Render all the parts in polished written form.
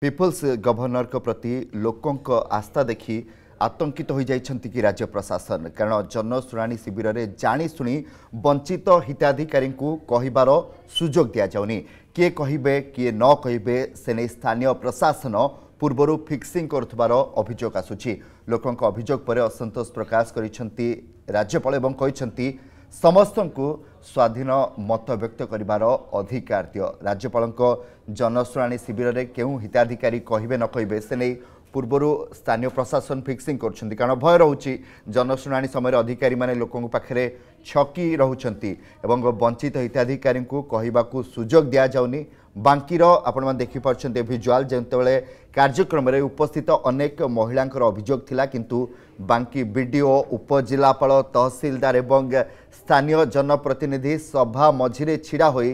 Peoples governor के प्रति लोक आस्था देखि आतंकित हो जाइछन्ति कि राज्य प्रशासन कारण जनशुणाणी शिविर में जाणीशुणी वंचित हिताधिकारी को कहिबार सुजोग दिया जाउनी किए कहिबे किए न कहिबे से नै स्थानीय प्रशासन पूर्वरु फिक्सिंग करुथबार अभियोग आसुछि। लोकक अभियोग पर असंतोष प्रकाश करिसन्ति राज्यपाल एवं कहिसन्ति समस्तंकु स्वाधीन मत व्यक्त करिबार अधिकार दियो। राज्यपालंको जनशुणाणी शिविर में केउ हिताधिकारी कहिबे न कहिबे से नै पूर्वरु स्थानीय प्रशासन फिक्सिंग करछन्ति कारण भय रहउछि जनशुणाणी समय अधिकारी माने लोकंक पाखरे छकी रहउछन्ति एवं वंचित हिताधिकारी को कहिबाकू सुजोग दिया जाउनी। बांकीर आपण माने देखि पाछन्ते विजुअल जेंतबेले कार्यक्रम रे उपस्थित अनेक महिलांकर अभियोग थिला किंतु बांकी बीडीओ उपजिलापाल तहसीलदार एवं स्थानीय जनप्रतिनिधि सभा मझिरे छिड़ा होई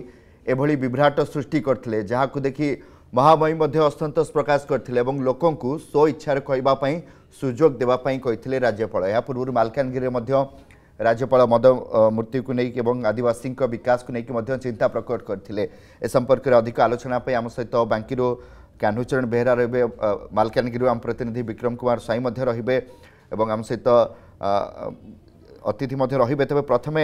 एभली विभ्राट सृष्टि करथिले जहाकू देखि महामहिम मध्ये असंतोष प्रकाश करथिले एवं लोकंकु सो इच्छार कहबा पई सुजोग देबा पई कहिथिले राज्यपाल। या पूर्व मालकानगिरी रे मध्ये राज्यपाल मद मूर्ति को लेकिन एवं आदिवासी विकास को लेकिन चिंता प्रकट करते ए संपर्क में अधिक आलोचना आम सहित बांकी कान्हुचरण बेहरा रे मालकानगिरी आम प्रतिनिधि विक्रम कुमार साई रे आम सहित अतिथि रे तेज प्रथम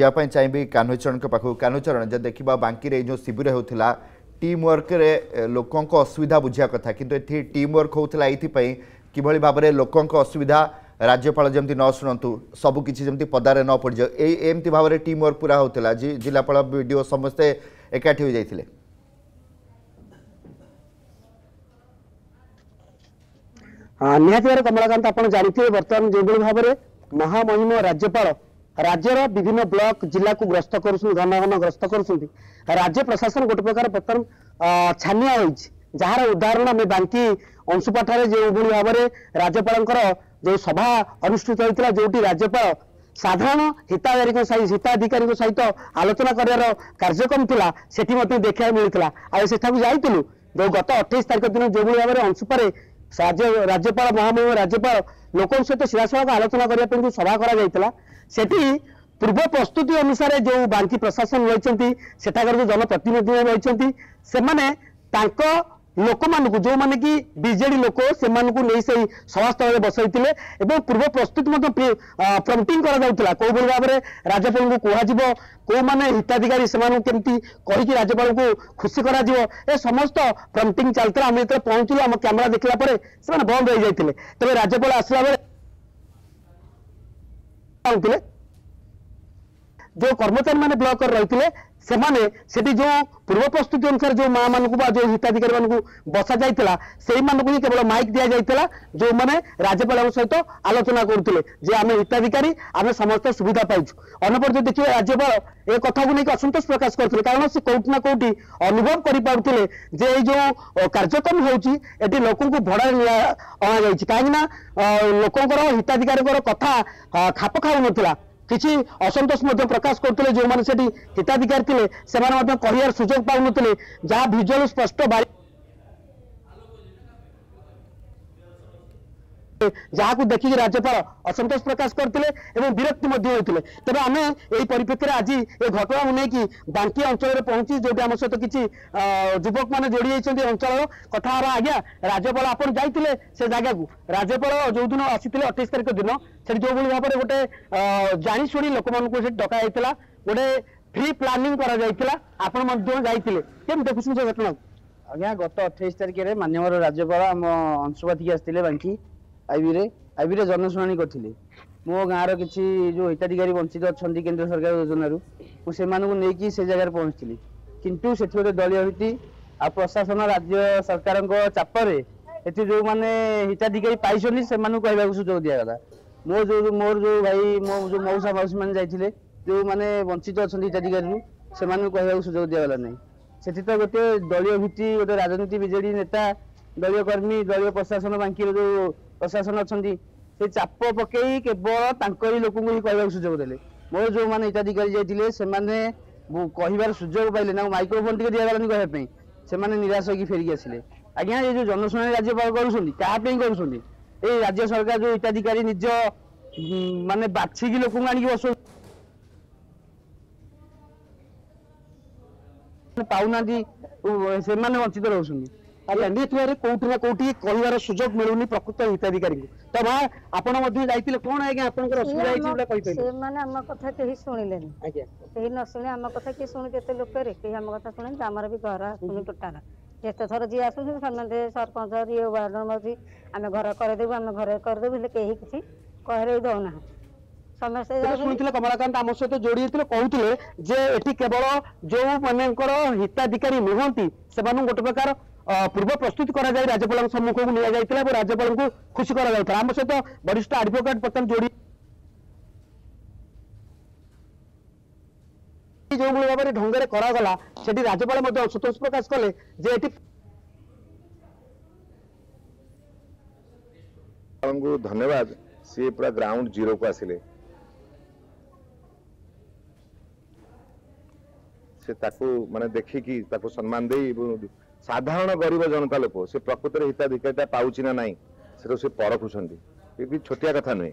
जावाई चाहिए कान्हुचरण के पाखु। कान्हुचरण जब देखा बांकी जो शिविर होता टीम वर्क लोक असुविधा बुझा कथा कि टीम वर्क होता ये किभली भाव में लोक असुविधा राज्यपाल जमती न शुणु सबकिछि जमती पदारे न पड़ जाओ एमती भाव में टीम वर्क पूरा होता जी जिलापाल बीडीओ समस्ते एकाठी हो जाते। निहाती भाव कमलाकांत आप जानते बर्तमान जो भाव में महामहिम राज्यपाल राज्यर विभिन्न ब्लॉक जिला को ग्रस्त कर घन घन ग्रस्त कर राज्य प्रशासन गोटे प्रकार बर्तमान छानिया हो जार उदाहरण आम बांकी अंशुपाठा जो भाव में राज्यपाल जो सभा अनुष्ठित होता जोटी राज्यपाल साधारण हिताधिकारी हिताधिकारी सहित आलोचना करार कार्यक्रम था से देखा मिलता आज से जाइलु जो गत 28 तारीख दिन जो भाव में अंशुपारे राज्यपाल महामहिम राज्यपाल लोकों सहित सीधासख आलोचना करने सभा पूर्व प्रस्तुति अनुसार जो बांकी प्रशासन रही सेठाकर जो जनप्रतिनिधि रही से लोक मान जो माने कि बीजेडी लोक से नहीं सही सभास्थल बसई पूर्व प्रस्तुति प्रम्प्टिंग कौ भाव में राज्यपाल को कह कौ माने हिताधिकारी से कमी कहीकि राज्यपाल को खुशी कर समस्त प्रम्प्टिंग चलता आम जो पहुंचल आम कैमेरा देखला से बंद हो जाते तेज राज्यपाल आसला बेले जो कर्मचारी माने ब्लॉक कर रही थे से जो पूर्व प्रस्तुति अनुसार जो माँ मान जो हिताधिकारी मानू बसा जाता से केवल माइक दि जाता जो मैंने राज्यपाल सहित आलोचना करुले जे आम हिताधिकारी आम समस्त सुविधा पाइछु अनपर जो देखिए राज्यपाल ए कथा को लेकिन असंतोष प्रकाश करते कारण से कौटि ना कौटि अनुभव करें जे जो कार्यक्रम होटी लोक भड़ा अणा कहीं लोकंर हिताधिकारी कथा खाप खाऊ ना किसी असंतोष प्रकाश करते जो मैंने से हिताधिकारी थे से कहार सुजोग पा ना जहाँ भिजुआल स्पष्ट जहाँ देखिक राज्यपाल असंतोष प्रकाश करते विरक्ति होते तेज आम यही परिप्रेक्षी आज ये घटना को लेकिन बांकी अंचल में पहुंची जो आम सहित किसी युवक मैंने जोड़ी अंचल कथा आज्ञा राज्यपाल आप जाते से जगह को राज्यपाल जो दिन आसी 28 तारीख दिन से जो भाव में गोटे जाशुणी लोक मूल डक गोटे फ्री प्लानिंग आपते देखुन से घटना आज्ञा गत 28 तारीख में माननीय राज्यपाल आम अंशुपाठी आसते बांकी आईबी जनशुणी करें मो गाँव किसी जो हिताधिकारी वंचित अच्छा केन्द्र सरकार योजना मुझे नहीं से जगह पहुँची किंतु से गोटे दलय नीति आ प्रशासन राज्य सरकार चापर ये जो मैंने हिताधिकारी पाई से कहवाक सुजोग दिगला मोर जो भाई मो जो मौसा मौसी मैंने जाते जो मैंने वंचित अच्छा हिताधिकारी से कहवाक सुजोग दिगला ना से गोटे दलय नीति गोटे राजनीति बीजेडी नेता दलय कर्मी दलय प्रशासन बांकी जो प्रशासन अच्छा से चाप पकई केवल तरी लोक कह सुजोग दे मोर जो मैंने हिताधिकारी जाते से कहार सुजोग पाइले माइक्रोफोन टी दिगलानी कहवाई से निराश होकर फेरिक आसिले। आज्ञा ये जो जनशुणी राज्यपाल करुँच ये राज्य सरकार जो हिताधिकारी निज मान बाछिकी लोक आणिक बस पाऊना से वंचित रोच लंघिवे कौटी ना कौटी कहार सुजोग मिलूनी प्रकृत हिताधिकारी तो भाई आपले कौन आज्ञा आम कथा कहीं शुणिले कहीं न शुणी आम कथा किए शुणी के लोकर कहीं आम कथा शुणी आमर भी घर आसुनी टोटाल जिते थर जी आस सरपंच ये वार्ड मेम्बर आम घर करदेबू आम घर करदेबू कहीं किसी कह दौना समस्ते कमलाकांत आम सहित जोड़ी कहते जे एटी केवल जो मान हिताधिकारी नुहति से गोटे प्रकार पूर्व प्रस्तुत करा कर राज्यपाल सम्मुख को लिया जाता और राज्यपाल को खुशी करा आम सहित वरिष्ठ एडवोकेट बर्तमान जोड़ी जो भाव में ढंग से करागला से राज्यपाल संतोष प्रकाश कले धन्यवाद सी पूरा ग्राउंड जीरो को आसिले से ताकू माने देखिकी ताकू सम्मान दे साधारण गरीब जनता लोक से प्रकृत हिताधिकारिता पाऊँ ना ना से परखुंट छोटिया कथा नुहे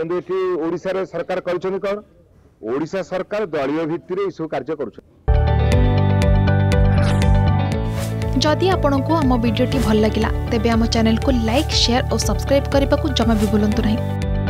कि ओडिशा सरकार कर सरकार दलय भित्ति रे सब कार्य कर। जदि आपंको आम भिडी भल लगा तेब आम चैनल को लाइक शेयर और सब्सक्राइब करने को जमा भी भूलु नहीं।